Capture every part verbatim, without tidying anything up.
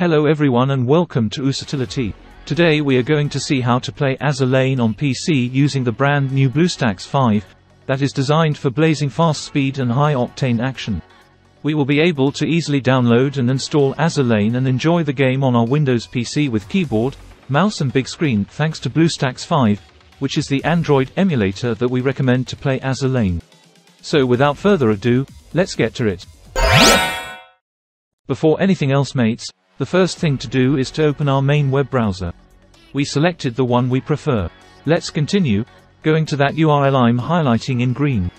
Hello everyone and welcome to Usitility. Today we are going to see how to play Azur Lane on P C using the brand new BlueStacks five, that is designed for blazing fast speed and high-octane action. We will be able to easily download and install Azur Lane and enjoy the game on our Windows P C with keyboard, mouse and big screen thanks to BlueStacks five, which is the Android emulator that we recommend to play Azur Lane. So without further ado, let's get to it. Before anything else mates, the first thing to do is to open our main web browser. We selected the one we prefer. Let's continue, going to that U R L I'm highlighting in green.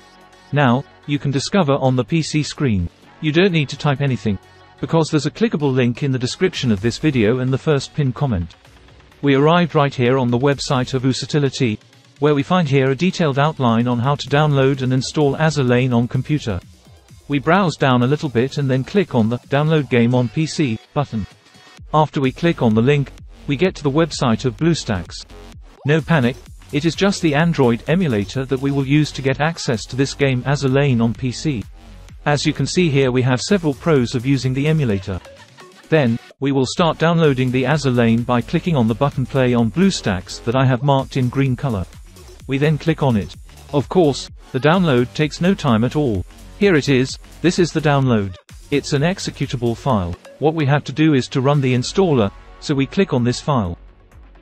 Now, you can discover on the P C screen. You don't need to type anything, because there's a clickable link in the description of this video and the first pinned comment. We arrived right here on the website of Usitility, where we find here a detailed outline on how to download and install Azur Lane on computer. We browse down a little bit and then click on the Download Game on P C button. After we click on the link, we get to the website of BlueStacks. No panic, it is just the Android emulator that we will use to get access to this game Azur Lane on P C. As you can see here we have several pros of using the emulator. Then, we will start downloading the Azur Lane by clicking on the button Play on BlueStacks that I have marked in green color. We then click on it. Of course, the download takes no time at all. Here it is, this is the download. It's an executable file. What we have to do is to run the installer, so we click on this file.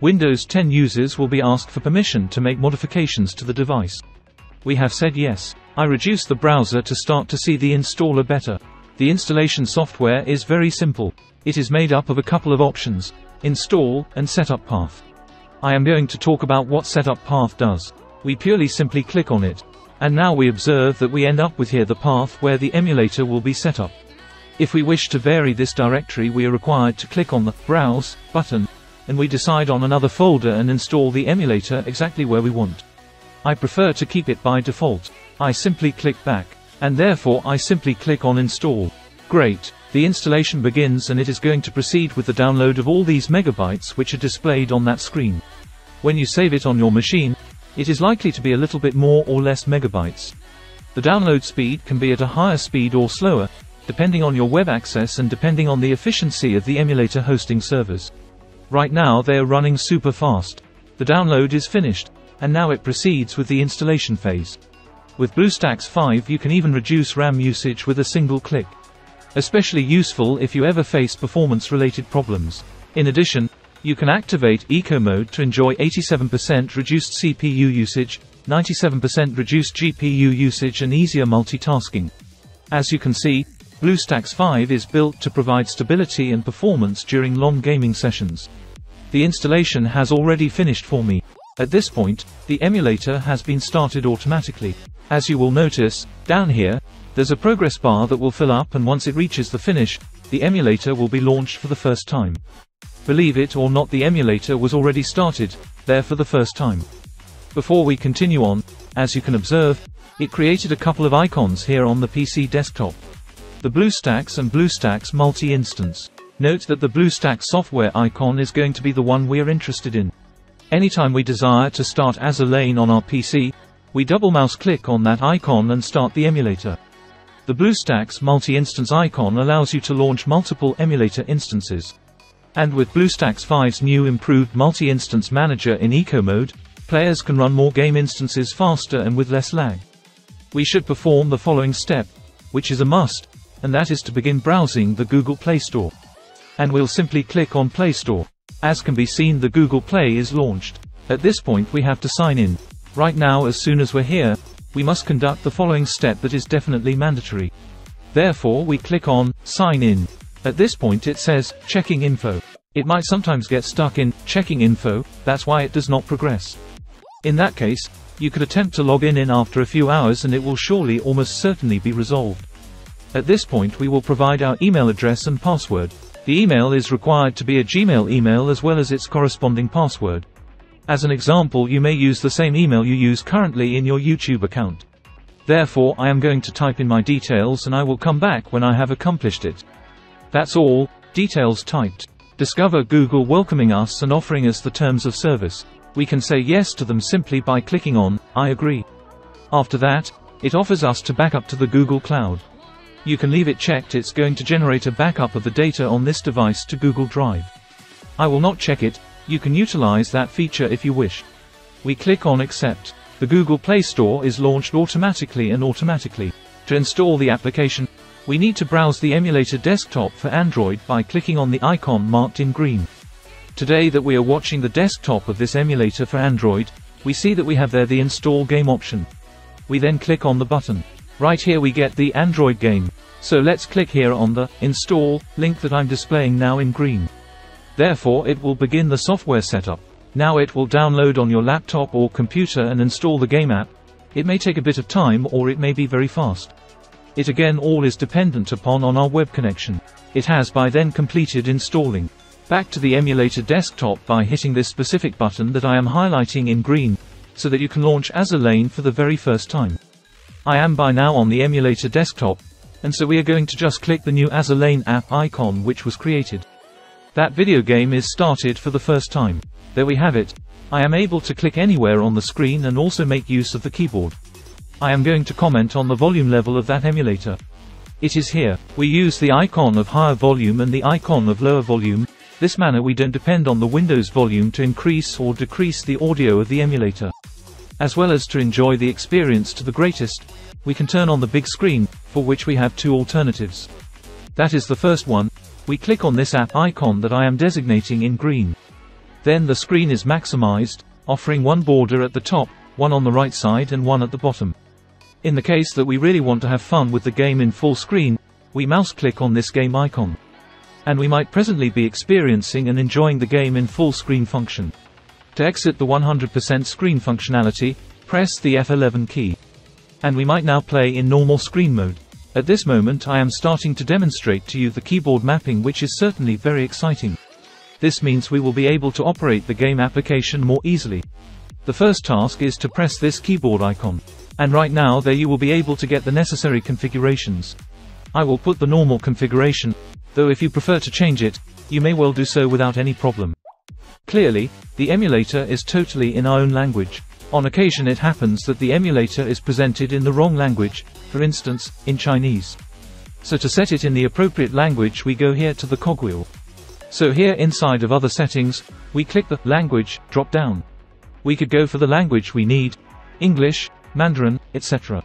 Windows ten users will be asked for permission to make modifications to the device. We have said yes. I reduced the browser to start to see the installer better. The installation software is very simple. It is made up of a couple of options, install and setup path. I am going to talk about what setup path does. We purely simply click on it. And now we observe that we end up with here the path where the emulator will be set up. If we wish to vary this directory we are required to click on the Browse button, and we decide on another folder and install the emulator exactly where we want. I prefer to keep it by default. I simply click back, and therefore I simply click on Install. Great, the installation begins and it is going to proceed with the download of all these megabytes which are displayed on that screen. When you save it on your machine, it is likely to be a little bit more or less megabytes. The download speed can be at a higher speed or slower, depending on your web access and depending on the efficiency of the emulator hosting servers. Right now they are running super fast. The download is finished, and now it proceeds with the installation phase. With BlueStacks five you can even reduce RAM usage with a single click. Especially useful if you ever face performance-related problems. In addition, you can activate Eco Mode to enjoy eighty-seven percent reduced C P U usage, ninety-seven percent reduced G P U usage and easier multitasking. As you can see, BlueStacks five is built to provide stability and performance during long gaming sessions. The installation has already finished for me. At this point, the emulator has been started automatically. As you will notice, down here, there's a progress bar that will fill up and once it reaches the finish, the emulator will be launched for the first time. Believe it or not, the emulator was already started, there for the first time. Before we continue on, as you can observe, it created a couple of icons here on the P C desktop. The BlueStacks and BlueStacks Multi-Instance. Note that the BlueStacks software icon is going to be the one we are interested in. Anytime we desire to start Azur Lane on our P C, we double mouse click on that icon and start the emulator. The BlueStacks Multi-Instance icon allows you to launch multiple emulator instances. And with BlueStacks five's new improved Multi-Instance Manager in Eco Mode, players can run more game instances faster and with less lag. We should perform the following step, which is a must, and that is to begin browsing the Google Play Store. And we'll simply click on Play Store. As can be seen, the Google Play is launched. At this point we have to sign in. Right now, as soon as we're here, we must conduct the following step that is definitely mandatory. Therefore we click on Sign In. At this point it says, checking info. It might sometimes get stuck in, checking info, that's why it does not progress. In that case, you could attempt to log in in after a few hours and it will surely almost certainly be resolved. At this point we will provide our email address and password. The email is required to be a Gmail email as well as its corresponding password. As an example, you may use the same email you use currently in your YouTube account. Therefore I am going to type in my details and I will come back when I have accomplished it. That's all, details typed. Discover Google welcoming us and offering us the terms of service. We can say yes to them simply by clicking on, I agree. After that, it offers us to back up to the Google Cloud. you can leave it checked. It's going to generate a backup of the data on this device to Google Drive. I will not check it. You can utilize that feature if you wish. We click on Accept. The Google Play Store is launched automatically and automatically. To install the application, we need to browse the emulator desktop for Android by clicking on the icon marked in green. Today that we are watching the desktop of this emulator for Android, we see that we have there the install game option. We then click on the button. Right here we get the Android game. So let's click here on the install link that I'm displaying now in green. Therefore it will begin the software setup. Now it will download on your laptop or computer and install the game app. It may take a bit of time or it may be very fast. It again all is dependent upon on our web connection. It has by then completed installing. Back to the emulator desktop by hitting this specific button that I am highlighting in green, so that you can launch Azur Lane for the very first time. I am by now on the emulator desktop, and so we are going to just click the new Azur Lane app icon which was created. That video game is started for the first time. There we have it. I am able to click anywhere on the screen and also make use of the keyboard. I am going to comment on the volume level of that emulator. It is here. We use the icon of higher volume and the icon of lower volume. This manner we don't depend on the Windows volume to increase or decrease the audio of the emulator. As well as to enjoy the experience to the greatest, we can turn on the big screen, for which we have two alternatives. That is the first one. We click on this app icon that I am designating in green. Then the screen is maximized, offering one border at the top, one on the right side and one at the bottom. In the case that we really want to have fun with the game in full screen, we mouse click on this game icon. And we might presently be experiencing and enjoying the game in full screen function. To exit the one hundred percent screen functionality, press the F eleven key. And we might now play in normal screen mode. At this moment I am starting to demonstrate to you the keyboard mapping, which is certainly very exciting. This means we will be able to operate the game application more easily. The first task is to press this keyboard icon. And right now there you will be able to get the necessary configurations. I will put the normal configuration, though if you prefer to change it, you may well do so without any problem. Clearly, the emulator is totally in our own language. On occasion it happens that the emulator is presented in the wrong language, for instance, in Chinese. So to set it in the appropriate language we go here to the cogwheel. So here inside of other settings, we click the language drop down. We could go for the language we need, English, Mandarin, et cetera.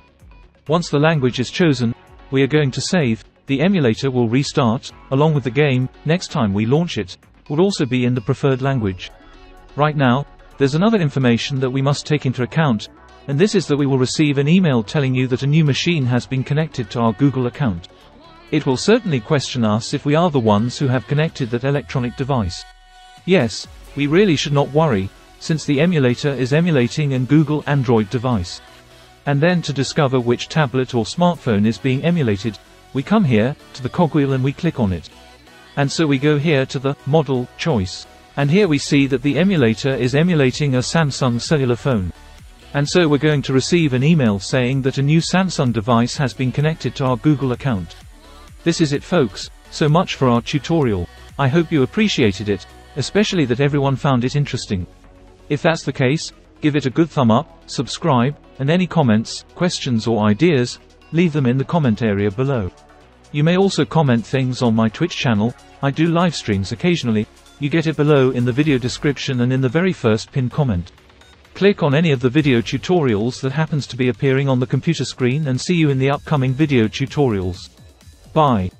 Once the language is chosen, we are going to save. The emulator will restart, along with the game. Next time we launch it, will also be in the preferred language. Right now, there's another information that we must take into account, and this is that we will receive an email telling you that a new machine has been connected to our Google account. It will certainly question us if we are the ones who have connected that electronic device. Yes, we really should not worry, since the emulator is emulating an Google Android device. And then to discover which tablet or smartphone is being emulated, we come here, to the cogwheel and we click on it. And so we go here to the model choice. And here we see that the emulator is emulating a Samsung cellular phone. And so we're going to receive an email saying that a new Samsung device has been connected to our Google account. This is it folks, so much for our tutorial. I hope you appreciated it, especially that everyone found it interesting. If that's the case, give it a good thumb up, subscribe, and any comments, questions or ideas, leave them in the comment area below. You may also comment things on my Twitch channel. I do live streams occasionally. You get it below in the video description and in the very first pinned comment. Click on any of the video tutorials that happens to be appearing on the computer screen and see you in the upcoming video tutorials. Bye.